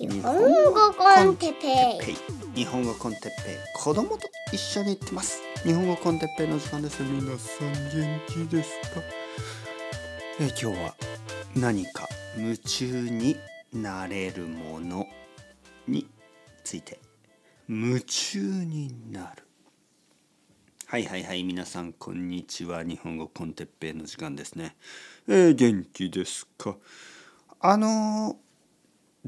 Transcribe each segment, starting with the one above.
日本語コンテッペイ、日本語コンテッペイ、子供と一緒に行ってます。日本語コンテッペイの時間です。皆さん元気ですか？今日は何か夢中になれるものについて。夢中になる。はいはいはい、皆さんこんにちは。日本語コンテッペイの時間ですね。元気ですか？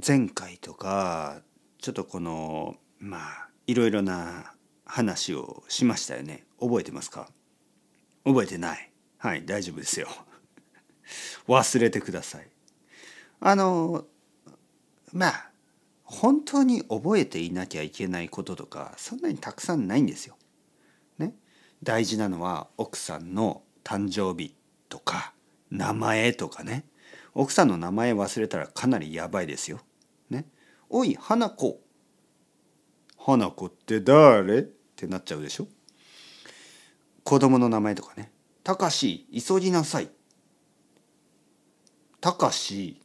前回とかちょっとこのいろいろな話をしましたよね。覚えてますか？覚えてない？はい、大丈夫ですよ。忘れてください。本当に覚えていなきゃいけないこととかそんなにたくさんないんですよ、ね、大事なのは奥さんの誕生日とか名前とかね。奥さんの名前忘れたらかなりやばいですよ、ね、おい花子、花子って誰？ってなっちゃうでしょ。子供の名前とかね。たかし急ぎなさい、たかし、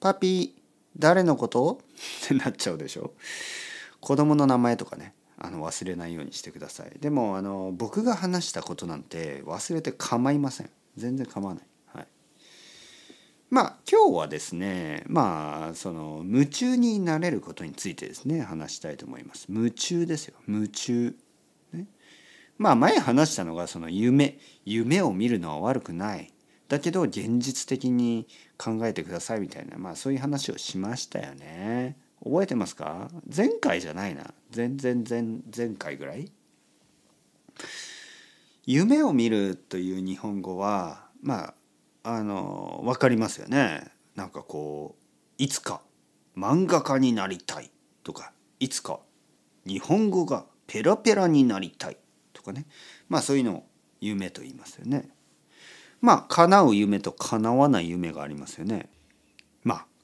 パピー、誰のこと？ってなっちゃうでしょ。子供の名前とかね、忘れないようにしてください。でも僕が話したことなんて忘れて構いません。全然構わない。はい。今日はですね、その夢中になれることについてですね話したいと思います。夢中ですよ。夢中。ね。前話したのがその夢を見るのは悪くない。だけど現実的に考えてくださいみたいな、そういう話をしましたよね。覚えてますか？前回じゃないな。前回ぐらい。夢を見るという日本語はわかりますよね。いつか漫画家になりたいとか、いつか日本語がペラペラになりたいとかね。そういうのを夢と言いますよね。叶う夢と叶わない夢がありますよね。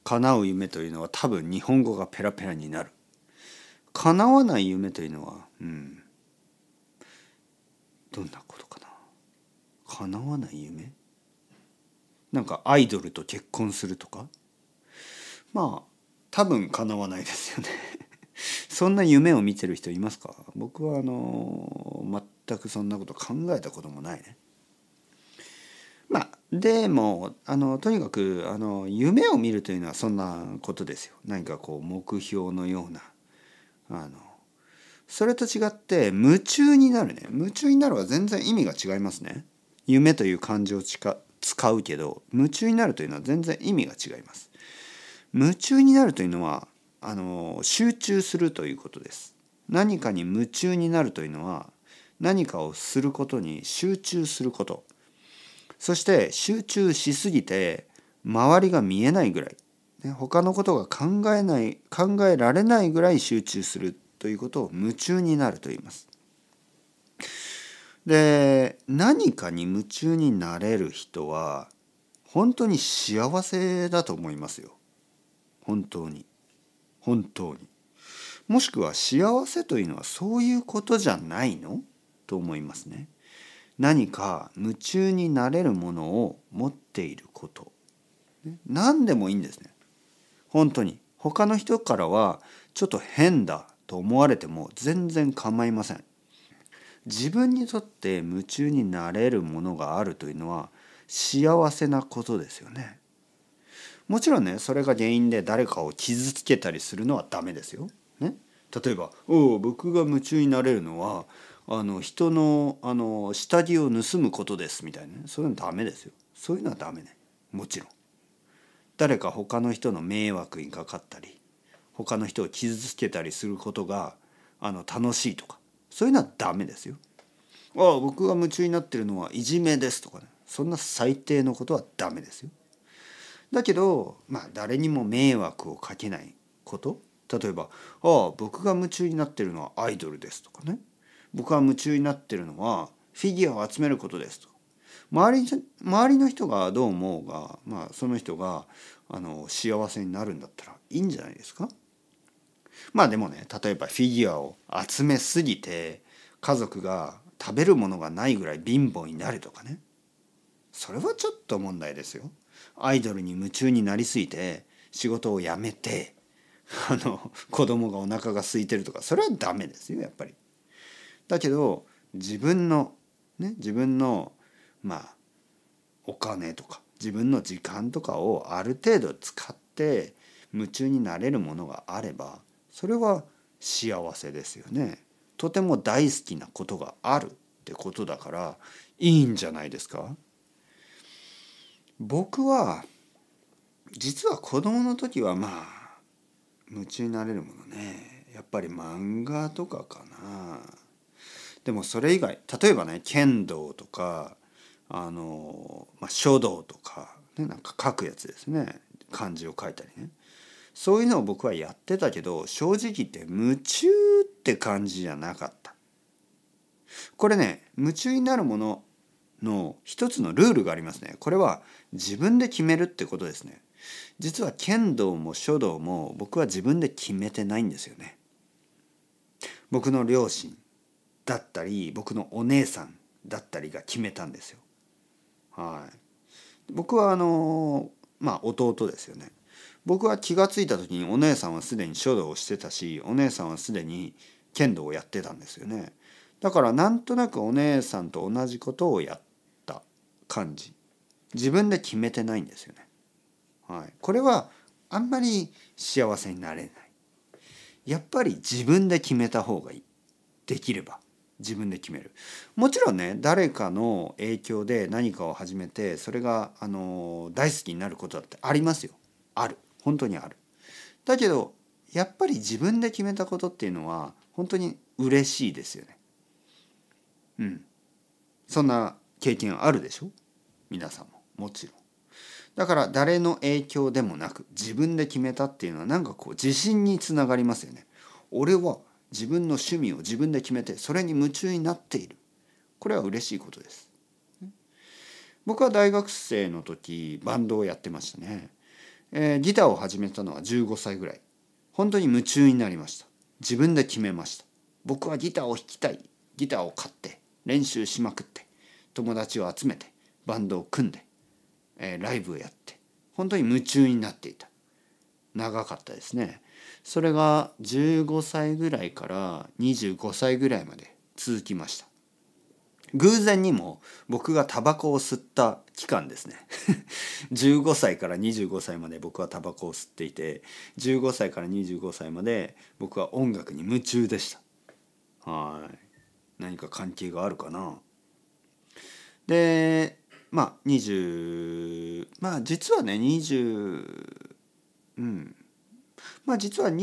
叶う夢というのは多分日本語がペラペラになる。叶わない夢というのは、どんなことかな。叶わない夢？アイドルと結婚するとか？多分叶わないですよね。そんな夢を見てる人いますか？僕は全くそんなこと考えたこともないね。でもとにかく夢を見るというのはそんなことですよ。何か目標のようなそれと違って夢中になるね。夢中になるは全然意味が違いますね。夢という漢字を使うけど夢中になるというのは全然意味が違います。夢中になるというのは集中するということです。何かに夢中になるというのは何かをすることに集中すること、そして集中しすぎて周りが見えないぐらい、他のことが考えられないぐらい集中するということを夢中になると言います。で、何かに夢中になれる人は本当に幸せだと思いますよ。本当に。もしくは幸せというのはそういうことじゃないの？と思いますね。何か夢中になれるものを持っていること、何でもいいんですね。本当に他の人からはちょっと変だと思われても全然構いません。自分にとって夢中になれるものがあるというのは幸せなことですよね。もちろんね、それが原因で誰かを傷つけたりするのはダメですよ、ね、例えば僕が夢中になれるのは人の下着を盗むことですみたいな、そういうのダメですよ。そういうのはダメね。もちろん誰か他の人の迷惑にかかったり他の人を傷つけたりすることが楽しいとか、そういうのはダメですよ。僕が夢中になってるのはいじめですとかね、そんな最低のことはダメですよ。だけど誰にも迷惑をかけないこと、例えば僕が夢中になってるのはアイドルですとかね、僕は夢中になってるのはフィギュアを集めることですと、周りの人がどう思うが、その人が幸せになるんだったらいいんじゃないですか。でもね、例えばフィギュアを集めすぎて家族が食べるものがないぐらい貧乏になるとかね、それはちょっと問題ですよ。アイドルに夢中になりすぎて仕事を辞めて子供がお腹が空いてるとか、それはダメですよやっぱり。だけど自分のね、自分のお金とか自分の時間とかをある程度使って夢中になれるものがあれば、それは幸せですよね。とても大好きなことがあるってことだからいいんじゃないですか。僕は実は子供の時は夢中になれるものね、やっぱり漫画とかかな。でもそれ以外、例えばね、剣道とか書道とか、ね、なんか書くやつですね、漢字を書いたりね、そういうのを僕はやってたけど、正直言って夢中って感じじゃなかった。これね、夢中になるものの一つのルールがありますね。これは自分で決めるってことですね。実は剣道も書道も僕は自分で決めてないんですよね。僕の両親だったり僕のお姉さんだったりが決めたんですよ。はい、僕は弟ですよね。僕は気がついた時にお姉さんはすでに書道をしてたし、お姉さんはすでに剣道をやってたんですよね。だからなんとなくお姉さんと同じことをやった感じ。自分で決めてないんですよね。はい、これはあんまり幸せになれない。やっぱり自分で決めた方がいい。できれば自分で決める。もちろんね、誰かの影響で何かを始めて、それが大好きになることだってありますよ。ある、本当にある。だけどやっぱり自分で決めたことっていうのは本当に嬉しいですよね。うん、そんな経験あるでしょ皆さんも。もちろん。だから誰の影響でもなく自分で決めたっていうのは、なんかこう自信につながりますよね。俺は自分の趣味を自分で決めてそれに夢中になっている。これは嬉しいことです。僕は大学生の時バンドをやってましたね。ギターを始めたのは15歳ぐらい。本当に夢中になりました。自分で決めました。僕はギターを弾きたい。ギターを買って練習しまくって友達を集めてバンドを組んで、ライブをやって本当に夢中になっていた。長かったですね。それが15歳ぐらいから25歳ぐらいまで続きました。偶然にも僕がタバコを吸った期間ですね15歳から25歳まで僕はタバコを吸っていて、15歳から25歳まで僕は音楽に夢中でした。はい、何か関係があるかな。で実は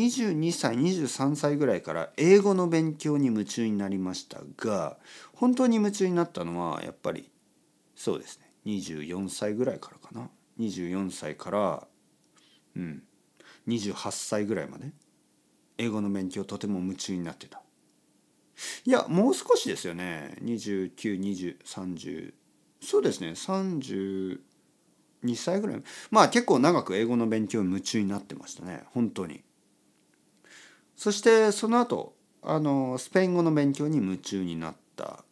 22歳23歳ぐらいから英語の勉強に夢中になりましたが、本当に夢中になったのはやっぱりそうですね、24歳ぐらいからかな。24歳から28歳ぐらいまで英語の勉強とても夢中になってた。いや、もう少しですよね。292030、そうですね、32歳ぐらい、結構長く英語の勉強に夢中になってましたね、本当に。そしてその後スペイン語の勉強に夢中になった。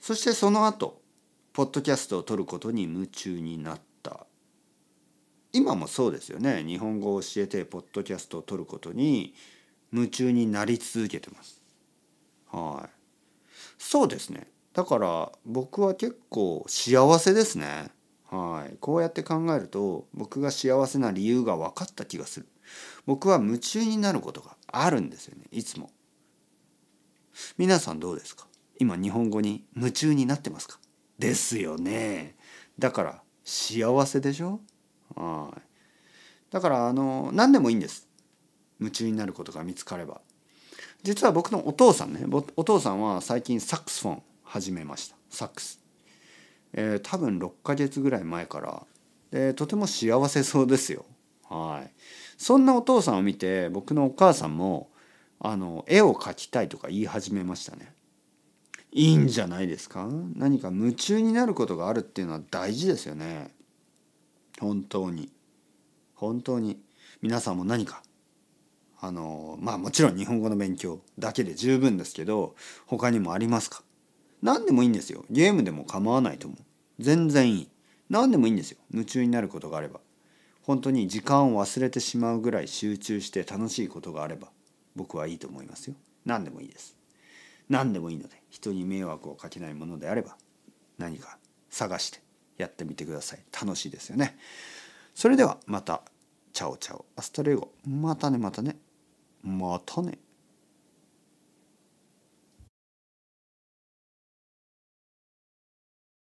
そしてその後ポッドキャストを撮ることに夢中になった。今もそうですよね。日本語を教えてポッドキャストを撮ることに夢中になり続けてます。はい、そうですね。だから僕は結構幸せですね。はい、こうやって考えると僕が幸せな理由が分かった気がする。僕は夢中になることがあるんですよね、いつも。皆さんどうですか？今日本語に夢中になってますか？ですよね。だから幸せでしょ？はい。だから何でもいいんです。夢中になることが見つかれば。実は僕のお父さんね、お父さんは最近サックスフォン始めました。サックス、多分6ヶ月ぐらい前から。でとても幸せそうですよ。はい、そんなお父さんを見て僕のお母さんも絵を描きたいとか言い始めましたね。いいんじゃないですか。何か夢中になることがあるっていうのは大事ですよね。本当に皆さんも何かもちろん日本語の勉強だけで十分ですけど、他にもありますか？何でもいいんですよ。ゲームでも構わないと思う。全然いい。何でもいいんですよ。夢中になることがあれば。本当に時間を忘れてしまうぐらい集中して楽しいことがあれば僕はいいと思いますよ。何でもいいです。何でもいいので、人に迷惑をかけないものであれば何か探してやってみてください。楽しいですよね。それではまた。チャオチャオアスタレイゴ。またね。